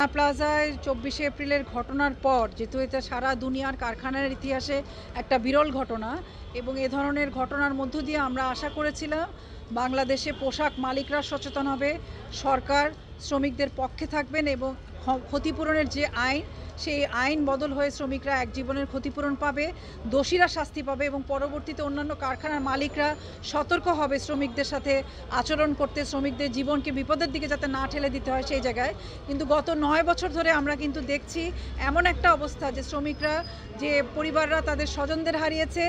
রানা প্লাজায় 24 এপ্রিলের ঘটনার পর, যেহেতু এটা সারা দুনিয়ার কারখানার ইতিহাসে একটা বিরল ঘটনা এবং এ ধরনের ঘটনার মধ্য দিয়ে আমরা আশা করেছিলাম বাংলাদেশে পোশাক মালিকরা সচেতন হবে, সরকার শ্রমিকদের পক্ষে থাকবেন এবং ক্ষতিপূরণের যে আইন, সেই আইন বদল হয়ে শ্রমিকরা এক জীবনের ক্ষতিপূরণ পাবে, দোষীরা শাস্তি পাবে এবং পরবর্তীতে অন্যান্য কারখানার মালিকরা সতর্ক হবে শ্রমিকদের সাথে আচরণ করতে, শ্রমিকদের জীবনকে বিপদের দিকে যাতে না ঠেলে দিতে হয় সেই জায়গায়। কিন্তু গত 9 বছর ধরে আমরা কিন্তু দেখছি এমন একটা অবস্থা যে শ্রমিকরা, যে পরিবাররা তাদের স্বজনদের হারিয়েছে,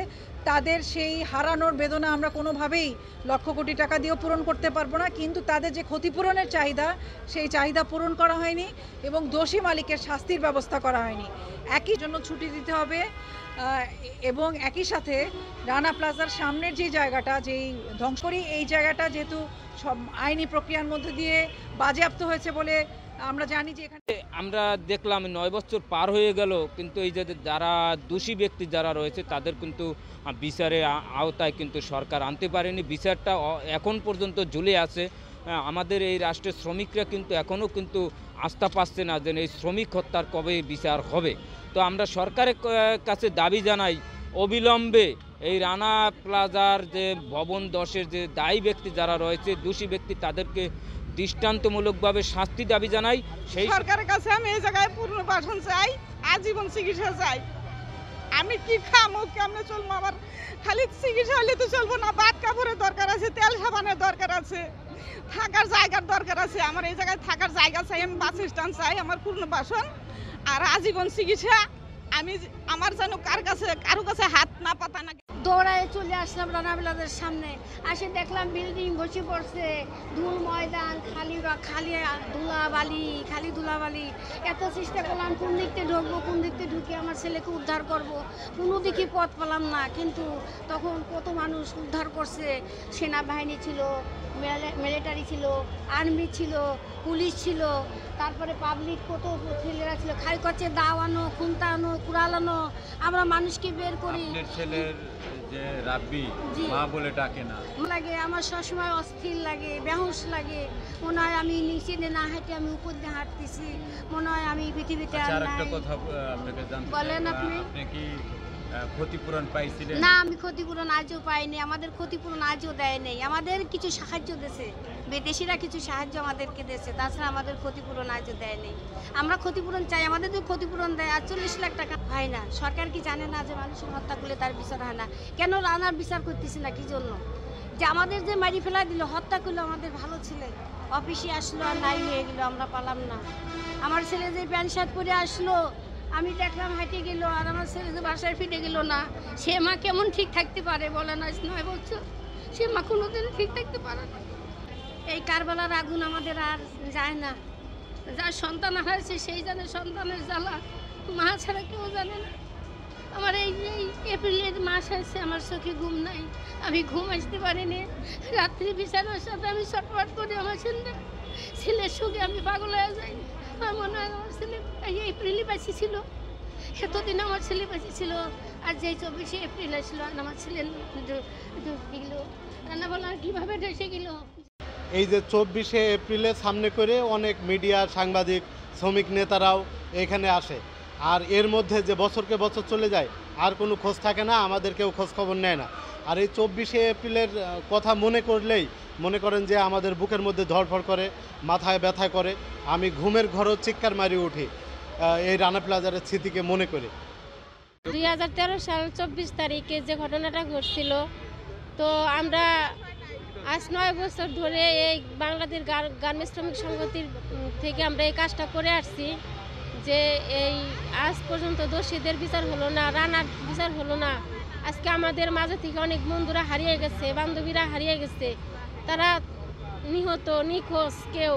তাদের সেই হারানোর বেদনা আমরা কোনোভাবেই লক্ষ কোটি টাকা দিয়েও পূরণ করতে পারবো না, কিন্তু তাদের যে ক্ষতিপূরণের চাহিদা, সেই চাহিদা পূরণ করা হয়নি এবং দোষী মালিকের শাস্তির ব্যবস্থা করা হয়নি। একই জন্য ছুটি দিতে হবে এবং একই সাথে রানা প্লাজার সামনের যে জায়গাটা, যেই ধ্বংস করি, এই জায়গাটা যেহেতু সব আইনি প্রক্রিয়ার মধ্যে দিয়ে বাজেয়াপ্ত হয়েছে বলে আমরা জানি যে এখানে আমরা দেখলাম 9 বছর পার হয়ে গেল, কিন্তু এই যে যারা দোষী ব্যক্তি যারা রয়েছে তাদের কিন্তু বিচারের আওতায় কিন্তু সরকার আনতে পারেনি, বিচারটা এখন পর্যন্ত ঝুলে আছে। আমাদের এই রাষ্ট্রের শ্রমিকরা কিন্তু এখনও কিন্তু আস্থা পাচ্ছে না যে এই শ্রমিক হত্যার কবে বিচার হবে। তো আমরা সরকারের কাছে দাবি জানাই অবিলম্বে এই রানা প্লাজার যে ভবন 10-এর যে দায়ী ব্যক্তি যারা রয়েছে, দোষী ব্যক্তি, তাদেরকে দৃষ্টান্তমূলকভাবে শাস্তি দাবি জানাই। সেই সরকারের কাছে আমি এই জায়গায় পুনর্বাসন চাই, আজীবন চিকিৎসা চাই। আমি কি খামো, কেমনে চলবো, আমার খালি চিকিৎসা হলে তো চলবো না, বাদ কাপড়ের দরকার আছে, তেল সাবানের দরকার আছে, থাকার জায়গার দরকার আছে। আমার এই জায়গায় থাকার জায়গা চাই, আমি বাস স্ট্যান্ড চাই, আমার পুনর্বাসন আর আজীবন চিকিৎসা। আমি আমার যেন কারো কাছে হাত না পাতা না। দৌড়ায় চলে আসলাম রানা প্লাজার সামনে, আসে দেখলাম বিল্ডিং বসে পড়ছে, ধুল ময়দান, খালি ধুলাবালি। এত চেষ্টা করলাম কোন দিকতে ঢুকবো, কোন দিকতে ঢুকে আমার ছেলেকে উদ্ধার করব, কোনো দিকে পথ পেলাম না। কিন্তু তখন কত মানুষ উদ্ধার করছে, সেনাবাহিনী ছিল, মিলিটারি ছিল, আর্মি ছিল, পুলিশ ছিল, তারপরে পাবলিক কত ছেলেরা ছিল, খাই করছে, দাওয়ানো, খুনতানো, কুড়ালানো, আমরা মানুষকে বের করি। ছেলের যে রাব্বি মা বলে ডাকে না লাগে, আমার সবসময় অস্থির লাগে, বেহুশ লাগে, মনে হয় আমি নিচে না হেঁটে আমি উপর দিয়ে হাঁটতেছি, মনে হয় আমি পৃথিবীতে আর নাই। বলেন আপনি কি ক্ষতিপূরণ পাইছিলেন? না, আমি ক্ষতিপূরণ আজও পাইনি, আমাদের ক্ষতিপূরণ আজও দেয় নেই। আমাদের কিছু সাহায্য দিয়েছে, বিদেশিরা কিছু সাহায্য আমাদেরকে দিয়েছে, তাছাড়া আমাদের ক্ষতিপূরণ আজও দেয় নেই। আমরা ক্ষতিপূরণ চাই, আমাদের যদি ক্ষতিপূরণ দেয়। 48 লাখ টাকা হয় না। সরকার কি জানে না যে মানুষের হত্যা করলে তার বিচার হয় না? কেন রানার বিচার করতেছে না? কি জন্য যে আমাদের যে মারি ফেলা দিল, হত্যা করলো আমাদের ভালো ছেলে, অফিসে আসলো আর নাই হয়ে গেলো, আমরা পালাম না। আমার ছেলে যে প্যান্ট শার্ট পরে আসলো, আমি দেখলাম হেঁটে গেলো, আর আমার ছেলে যে বাসায় ফিরে গেলো না, সে মা কেমন ঠিক থাকতে পারে বলে? না 9 বছর সে মা কোনোদিন ঠিক থাকতে পারে না। এই কারবালার আগুন আমাদের আর যায় না, যার সন্তান হারাইছে সেই জানে সন্তানের জ্বালা, মা ছাড়া কেউ জানে না। আমার এই এপ্রিলের মাস হয়েছে, আমার চোখে ঘুম নাই, আমি ঘুম আসতে পারিনি, রাত্রি বিছানার সাথে আমি ছটফট করি, আমার ছেলের সুখে আমি পাগল হয়ে যাই। আমার মনে হয় আমার ছেলে এপ্রিলই বাঁচি ছিল, এতদিন আমার ছেলে বাঁচি ছিল, আর যেই 24 এপ্রিল আসলো আর আমার ছেলে গেল, রান্না বললাম কীভাবে ঢেসে গেল। এই যে 24 এপ্রিলের সামনে করে অনেক মিডিয়া, সাংবাদিক, শ্রমিক নেতারাও এখানে আসে, আর এর মধ্যে যে বছরকে বছর চলে যায় আর কোনো খোঁজ থাকে না, আমাদের কেউ খোঁজখবর নেয় না। আর এই 24 এপ্রিলের কথা মনে করলেই মনে করেন যে আমাদের বুকের মধ্যে ধড়ফড় করে, মাথায় ব্যথা করে, আমি ঘুমের ঘরও চিৎকার মারি উঠি এই রানা প্লাজারের স্মৃতিকে মনে করে। 2013 সাল 24 তারিখে যে ঘটনাটা ঘটছিল, তো আমরা আজ 9 বছর ধরে এই বাংলাদেশ গার্মেন্টস শ্রমিক সংগঠন থেকে আমরা এই কাজটা করে আসছি যে এই আজ পর্যন্ত দোষীদের বিচার হলো না, রানার বিচার হলো না। আজকে আমাদের মাঝে থেকে অনেক বন্ধুরা হারিয়ে গেছে, বান্ধবীরা হারিয়ে গেছে, তারা নিহত, নিখোঁজ কেউ,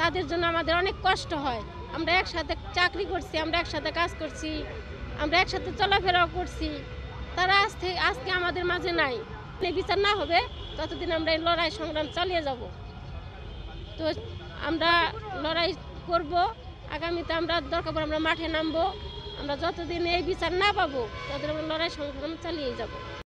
তাদের জন্য আমাদের অনেক কষ্ট হয়। আমরা একসাথে চাকরি করছি, আমরা একসাথে কাজ করছি, আমরা একসাথে চলাফেরাও করছি, তারা আজকে আমাদের মাঝে নাই। বিচার না হবে ততদিন আমরা এই লড়াই সংগ্রাম চালিয়ে যাব, তো আমরা লড়াই করব। আগামীতে আমরা দরকার পড়ে আমরা মাঠে নামবো, আমরা যতদিন এই বিচার না পাবো ততদিন আমরা লড়াই সংগ্রাম চালিয়ে যাব।